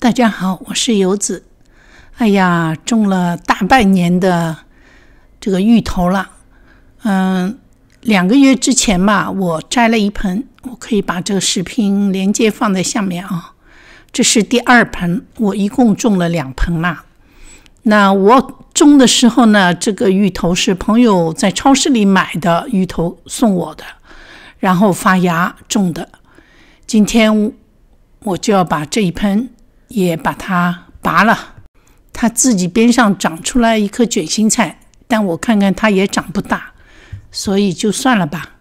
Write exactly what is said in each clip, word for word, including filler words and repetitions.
大家好，我是游子。哎呀，种了大半年的这个芋头了。嗯，两个月之前吧，我摘了一盆，我可以把这个视频连接放在下面啊。这是第二盆，我一共种了两盆嘛。那我种的时候呢，这个芋头是朋友在超市里买的芋头送我的，然后发芽种的。今天我就要把这一盆 也把它拔了，它自己边上长出来一颗卷心菜，但我看看它也长不大，所以就算了吧。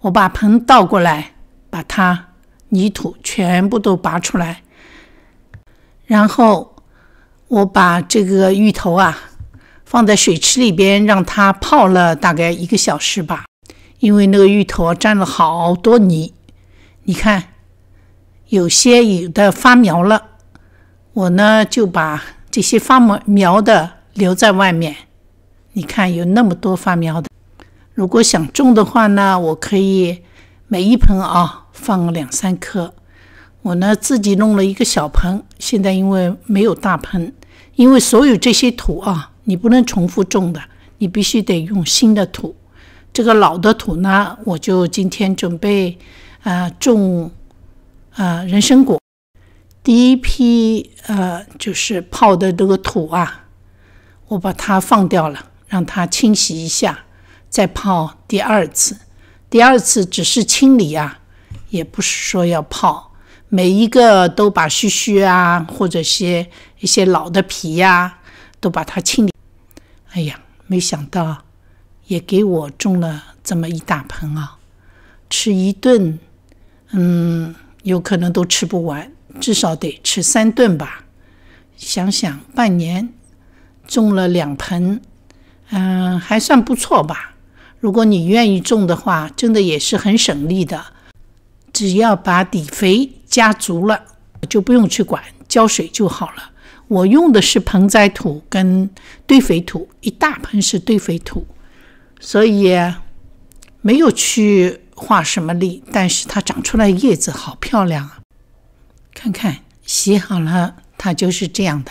我把盆倒过来，把它泥土全部都拔出来，然后我把这个芋头啊放在水池里边，让它泡了大概一个小时吧，因为那个芋头沾了好多泥，你看有些有的发苗了。 我呢就把这些发苗的留在外面，你看有那么多发苗的。如果想种的话呢，我可以每一盆啊放两三颗。我呢自己弄了一个小盆，现在因为没有大盆，因为所有这些土啊，你不能重复种的，你必须得用新的土。这个老的土呢，我就今天准备啊、呃、种啊、呃、人参果。 第一批呃，就是泡的这个土啊，我把它放掉了，让它清洗一下，再泡第二次。第二次只是清理啊，也不是说要泡，每一个都把须须啊，或者些一些老的皮呀、啊，都把它清理。哎呀，没想到也给我种了这么一大盆啊，吃一顿，嗯，有可能都吃不完。 至少得吃三顿吧。想想半年种了两盆，嗯、呃，还算不错吧。如果你愿意种的话，真的也是很省力的。只要把底肥加足了，就不用去管浇水就好了。我用的是盆栽土跟堆肥土，一大盆是堆肥土，所以没有去花什么力，但是它长出来叶子好漂亮啊！ 看看，洗好了，它就是这样的，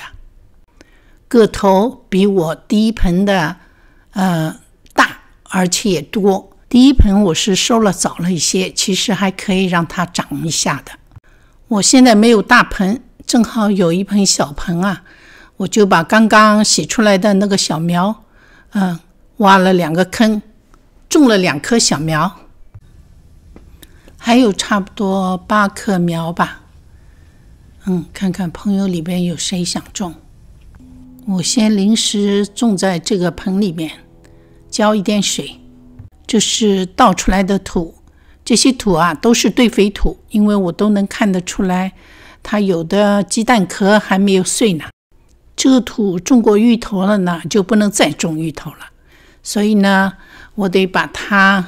个头比我第一盆的呃大，而且也多。第一盆我是收了早了一些，其实还可以让它长一下的。我现在没有大盆，正好有一盆小盆啊，我就把刚刚洗出来的那个小苗，嗯、呃，挖了两个坑，种了两棵小苗，还有差不多八棵苗吧。 嗯，看看朋友里边有谁想种，我先临时种在这个盆里面，浇一点水。这是倒出来的土，这些土啊都是堆肥土，因为我都能看得出来，它有的鸡蛋壳还没有碎呢。这个土种过芋头了呢，就不能再种芋头了，所以呢，我得把它，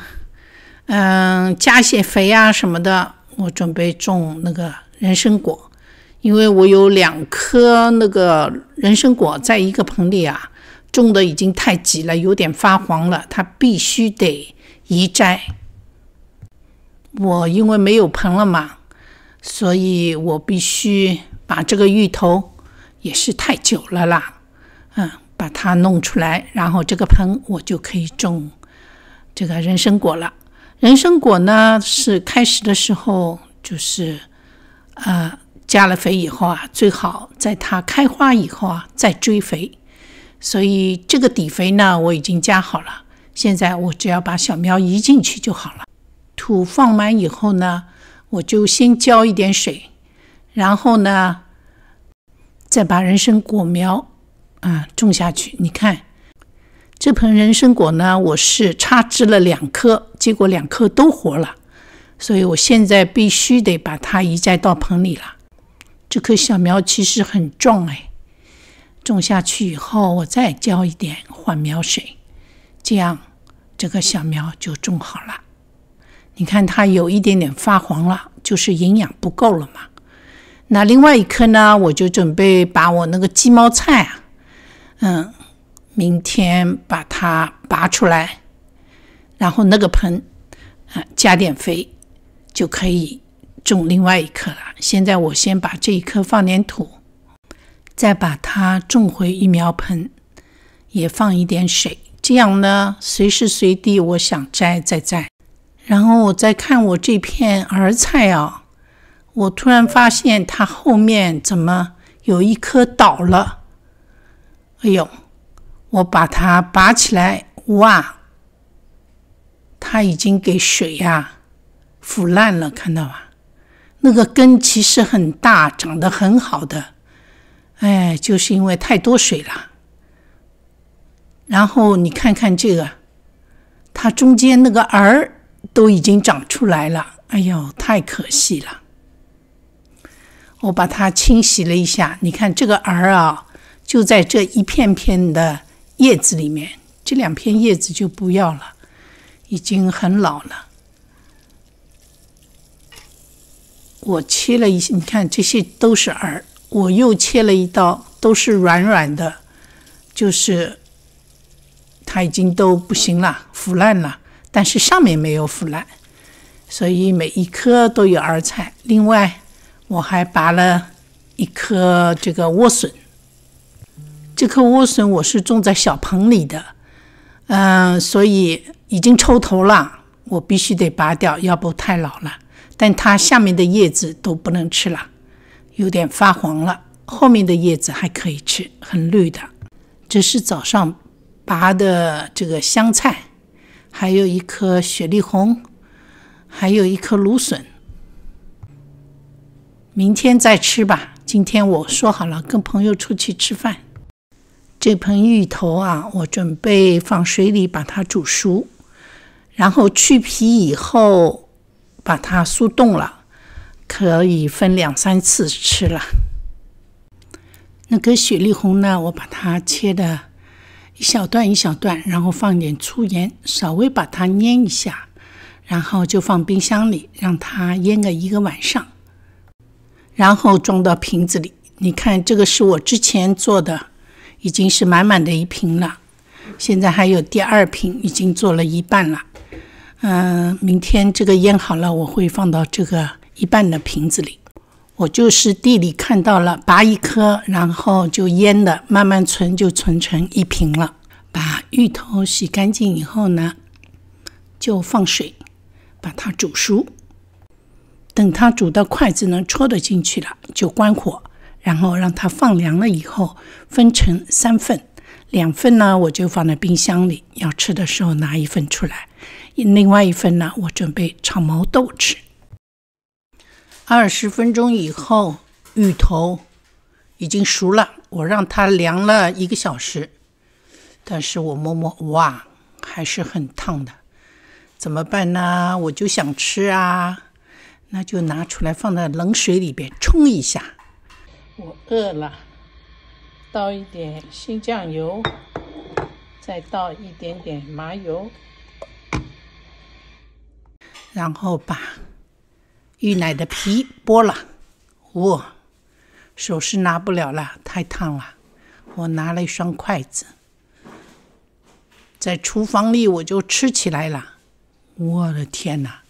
嗯，加些肥啊什么的。我准备种那个人参果。 因为我有两颗那个人参果在一个盆里啊，种的已经太急了，有点发黄了，它必须得移栽。我因为没有盆了嘛，所以我必须把这个芋头也是太久了啦，嗯，把它弄出来，然后这个盆我就可以种这个人参果了。人参果呢是开始的时候就是啊。呃 加了肥以后啊，最好在它开花以后啊再追肥。所以这个底肥呢，我已经加好了。现在我只要把小苗移进去就好了。土放满以后呢，我就先浇一点水，然后呢，再把人参果苗啊种下去。你看，这盆人参果呢，我是插枝了两颗，结果两颗都活了，所以我现在必须得把它移栽到盆里了。 这棵小苗其实很壮哎，种下去以后，我再浇一点缓苗水，这样这个小苗就种好了。你看它有一点点发黄了，就是营养不够了嘛。那另外一棵呢，我就准备把我那个鸡毛菜啊，嗯，明天把它拔出来，然后那个盆啊加点肥就可以 种另外一棵了。现在我先把这一棵放点土，再把它种回育苗盆，也放一点水。这样呢，随时随地我想摘再摘。然后我再看我这片儿菜啊，我突然发现它后面怎么有一棵倒了？哎呦，我把它拔起来，哇！ 它已经给水呀、啊、腐烂了，看到吧？那个根其实很大，长得很好的，哎，就是因为太多水了。然后你看看这个，它中间那个儿都已经长出来了，哎呦，太可惜了。我把它清洗了一下，你看这个儿啊，就在这一片片的叶子里面，这两片叶子就不要了。 已经很老了，我切了一些，你看这些都是儿，我又切了一刀，都是软软的，就是它已经都不行了，腐烂了，但是上面没有腐烂，所以每一颗都有儿菜。另外，我还拔了一颗这个莴笋，这颗莴笋我是种在小棚里的，嗯、呃，所以。 已经抽头了，我必须得拔掉，要不太老了。但它下面的叶子都不能吃了，有点发黄了。后面的叶子还可以吃，很绿的。这是早上拔的这个香菜，还有一颗雪里红，还有一颗芦笋。明天再吃吧。今天我说好了，跟朋友出去吃饭。这盆芋头啊，我准备放水里把它煮熟。 然后去皮以后，把它速冻了，可以分两三次吃了。那个雪里红呢，我把它切的一小段一小段，然后放点粗盐，稍微把它腌一下，然后就放冰箱里，让它腌个一个晚上，然后装到瓶子里。你看，这个是我之前做的，已经是满满的一瓶了，现在还有第二瓶，已经做了一半了。 嗯、呃，明天这个腌好了，我会放到这个一半的瓶子里。我就是地里看到了，拔一颗，然后就腌的，慢慢存就存成一瓶了。把芋头洗干净以后呢，就放水，把它煮熟。等它煮到筷子能戳得进去了，就关火，然后让它放凉了以后，分成三份。 两份呢，我就放在冰箱里，要吃的时候拿一份出来。另外一份呢，我准备炒毛豆吃。二十分钟以后，芋头已经熟了，我让它凉了一个小时。但是我摸摸，哇，还是很烫的，怎么办呢？我就想吃啊，那就拿出来放在冷水里边冲一下。我饿了。 倒一点新酱油，再倒一点点麻油，然后把芋奶的皮剥了。哇、哦，手是拿不了了，太烫了。我拿了一双筷子，在厨房里我就吃起来了。我的天哪！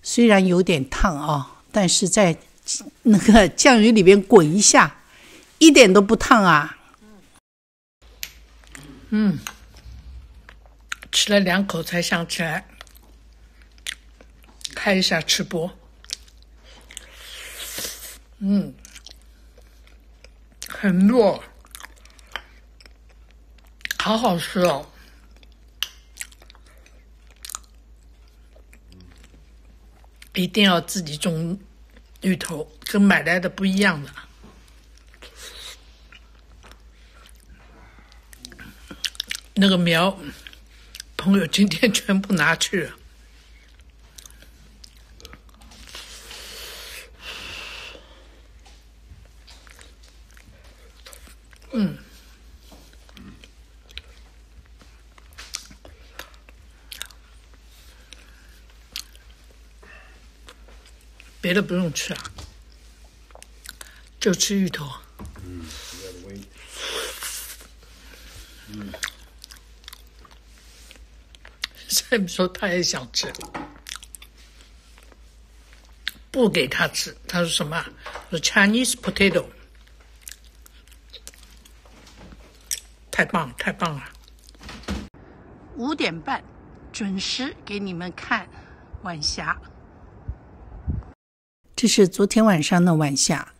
虽然有点烫啊，但是在那个酱油里边滚一下。 一点都不烫啊！嗯，吃了两口才想起来开一下吃播。嗯，很糯，好好吃哦！一定要自己种芋头，跟买来的不一样的。 那个苗，朋友今天全部拿去了。嗯，别的不用吃啊，就吃芋头。嗯。 Sam 说他也想吃，不给他吃。他说什么？说 Chinese potato，太棒了，太棒了！五点半准时给你们看晚霞。这是昨天晚上的晚霞，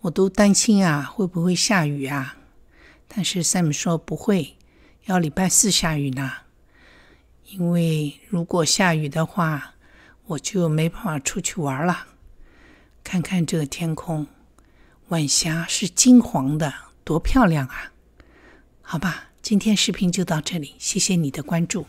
我都担心啊，会不会下雨啊？但是 Sam 说不会，要礼拜四下雨呢。因为如果下雨的话，我就没办法出去玩了。看看这个天空，晚霞是金黄的，多漂亮啊！ 好吧，今天视频就到这里，谢谢你的关注。